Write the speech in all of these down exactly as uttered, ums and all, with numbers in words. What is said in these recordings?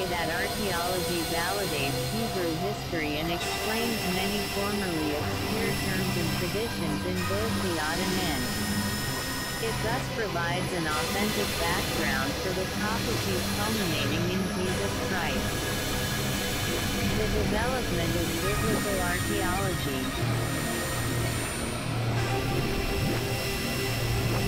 way that archaeology validates Hebrew history and explains many formerly obscure terms and traditions in both the Ottoman. It thus provides an authentic background for the prophecies culminating in Jesus Christ. The development of biblical archaeology.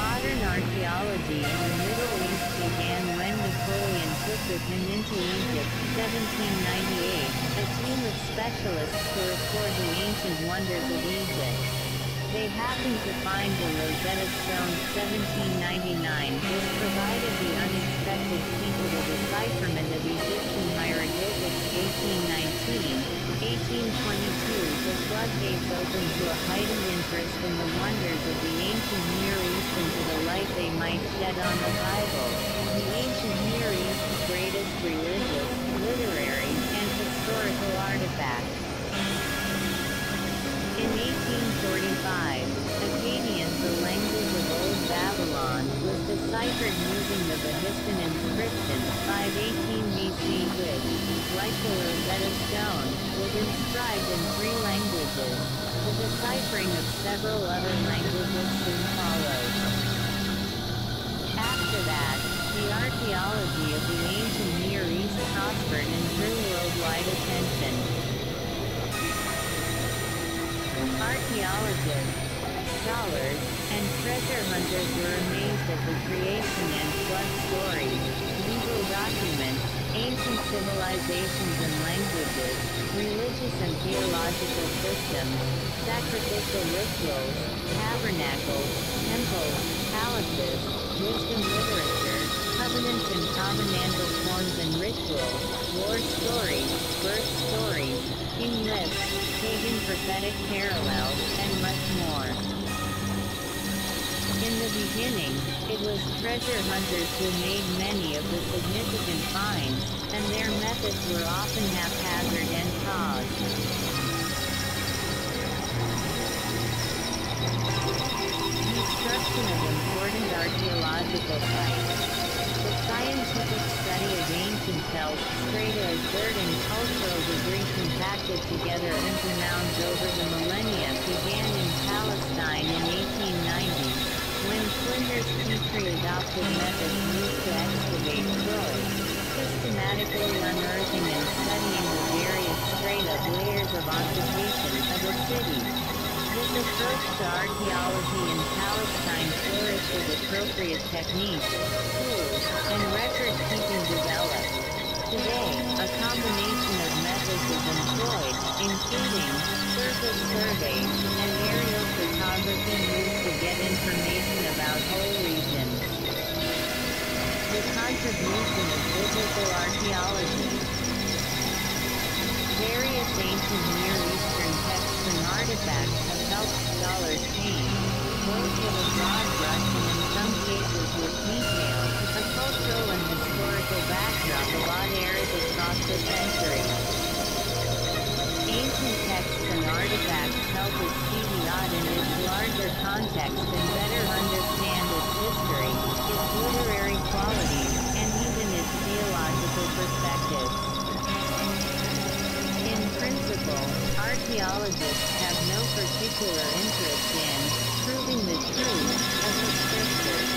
Modern archaeology in the Middle East began when Napoleon took with him into Egypt, seventeen ninety-eight, a team of specialists to record the ancient wonders of Egypt. They happened to find the Rosetta Stone seventeen ninety-nine, which provided the unexpected key to the decipherment of Egyptian hieroglyphics eighteen nineteen. eighteen twenty-two The floodgates opened to a heightened interest in the wonders of the ancient Near East and to the light they might shed on the Bible, the ancient Near East's greatest religious, literary, and historical artifact. In eighteen forty-five, Akkadian, the language of Old Babylon, was deciphered using the Behistun inscription, five eighteen B C, which, like the Rosetta Stone, was inscribed in three languages. The deciphering of several other languages soon followed. After that, the archaeology of the ancient Near East prospered and drew worldwide attention. Archaeologists, scholars, and treasure hunters were amazed at the creation and flood stories, legal documents, ancient civilizations and languages, religious and theological systems, sacrificial rituals, tabernacles, temples, palaces, wisdom literature, covenants and covenantal forms and rituals, war stories, birth stories, king myths, pagan prophetic parallels, and much more. In the beginning, it was treasure hunters who made many of the significant finds, and their methods were often haphazard and caused. Destruction of important archaeological sites. The scientific study of ancient cells, strata of dirt and cultural debris compacted together into mounds over the millennia began in Palestine in eighteen ninety. When Flinders Petrie adopted methods used to excavate soil, systematically unearthing and studying the various strata layers of occupation of a city. This approach to archaeology in Palestine flourished with appropriate techniques, tools, and record-keeping developed. Today, a combination of methods is employed, including surface surveys and aerial photography used to get information about whole regions. The contribution of biblical archaeology. Various ancient Near Eastern texts and artifacts have helped scholars paint, both with a broad brush and in some cases with detail, a cultural and historical backdrop of odd eras across the centuries. Ancient texts and artifacts help us see the odd in its larger context and better understand its history, its literary qualities, and even its theological perspectives. In principle, archaeologists have no particular interest in proving the truth of the scriptures.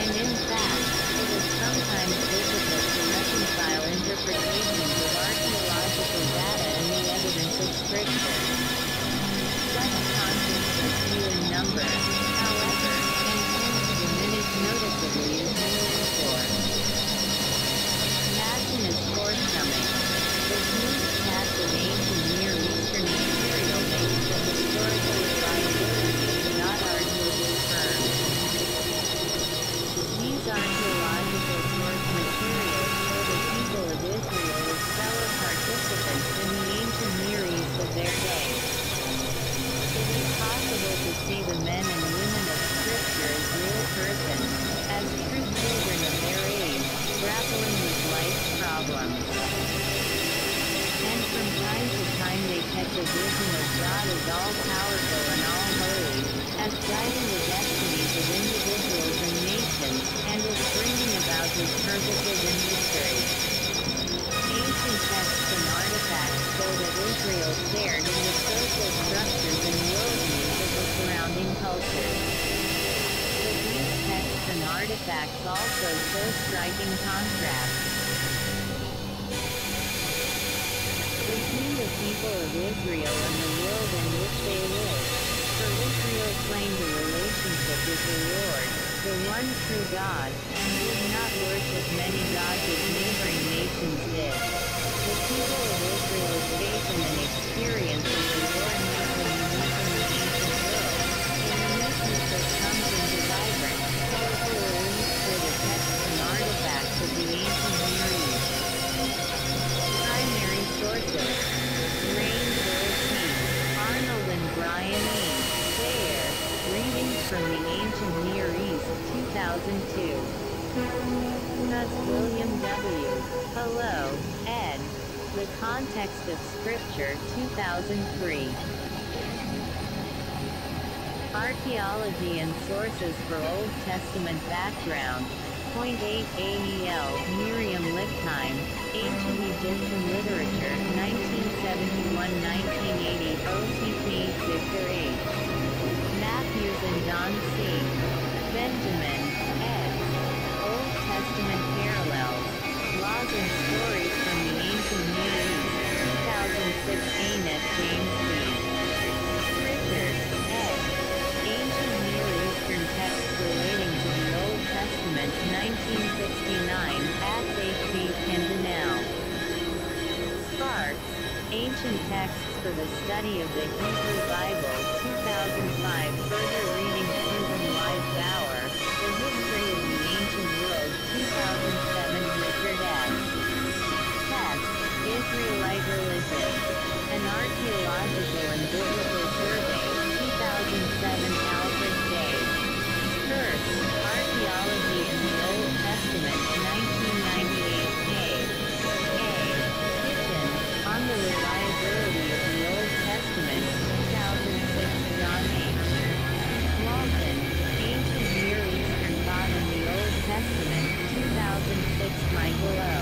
And in fact, it is sometimes difficult to reconcile interpretations of archaeological data and the evidence of Scripture. Such conflicts are few in number, however, and tend to diminish noticeably as never before. Passion is forthcoming. This new cast of ancient Near Eastern material makes the historical reliability not arguably firm. These archaeological source materials show the people of Israel as fellow participants in the ancient Near East of their day. It is possible to see the men and women of Scripture as real persons, as true children of their age, grappling with life's problems. And from time to time they catch a vision of God as all-powerful and all-holy, as guiding the destinies of individuals and nations, and is bringing about his purposes in history. that Israel shared in the social structures and worldviews of the surrounding cultures. But these texts and artifacts also show striking contrasts. Between the people of Israel and the world in which they live, for Israel claimed a relationship with the Lord, the one true God, and did not worship many gods as neighboring nations did. The people of Israel's faith in an experience of the Lord made them unique in the ancient world, and the message that comes in the vibrant, powerful release for the texts and artifacts of the ancient Near East. Primary sources: Rainey, Arnold and Brian E. Beyer, Readings from the Ancient Near East, two thousand two. Thus William W. Hallo, ed. The Context of Scripture, two thousand three. Archaeology and Sources for Old Testament Background. point eight A E L, Miriam Lichtheim, Ancient Egyptian Literature, nineteen seventy-one to nineteen eighty, O T P six or eight. Matthews and John C. Benjamin, ed. Old Testament Parallels, Laws and Stories from the Ancient Near East, two thousand six, Annette James C. Richard, ed. Ancient Near Eastern Texts Relating to the Old Testament, nineteen sixty-nine, H P Sparks, Ancient Texts for the Study of the Hebrew Bible, two thousand five, Further Reading, Susan Wise Bauer, The History of the Ancient World, two thousand seven, Richard S. Hess, Israelite Religion, An Archaeological and Biblical Survey, two thousand seven, Alfred J. Kirsch, Archaeology in the Old Testament, nineteen ninety-eight, K. On the Reliability of the Old Testament, two thousand six, John H. Walton, Ancient Near Eastern God in the Old Testament, two thousand six, Michael O.